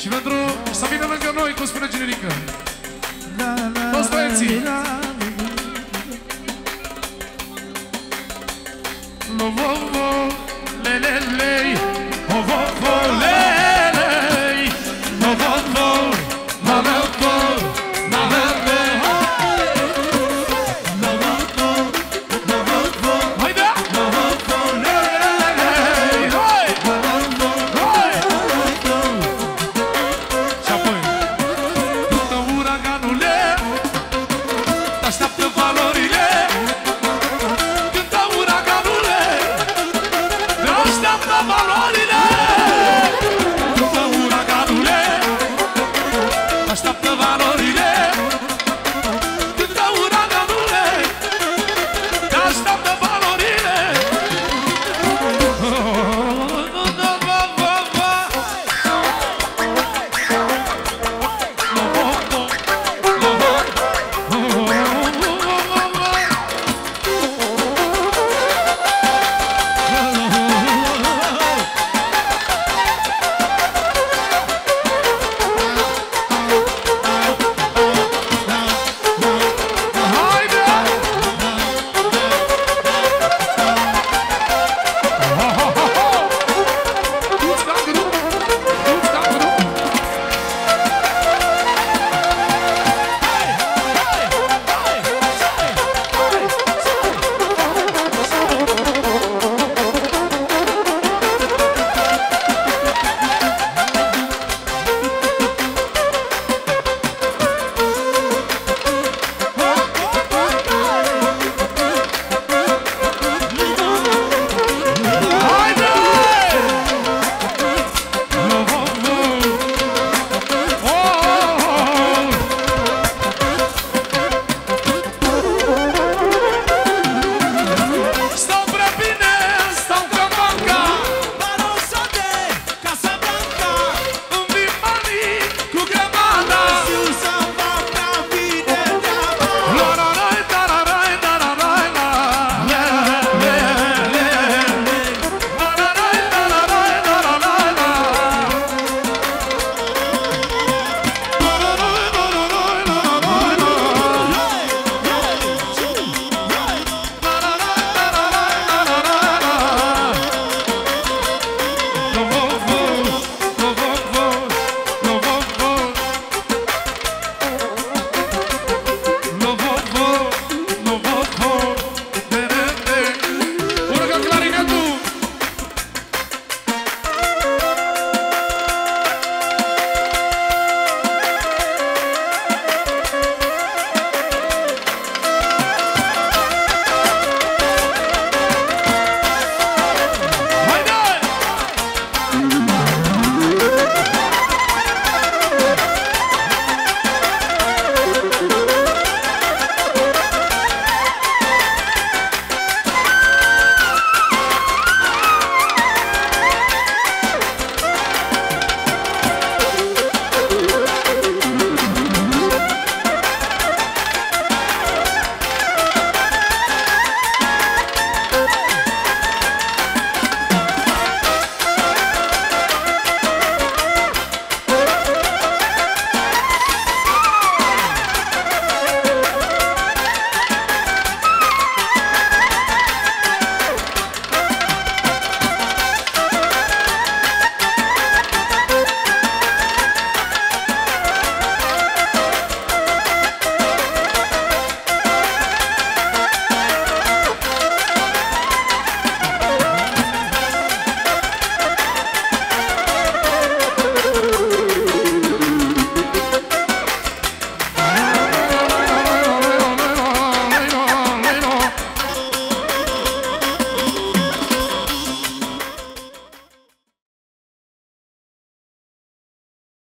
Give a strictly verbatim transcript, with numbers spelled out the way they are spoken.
Și pentru să vină lângă noi, cum spune generică, toți băieții.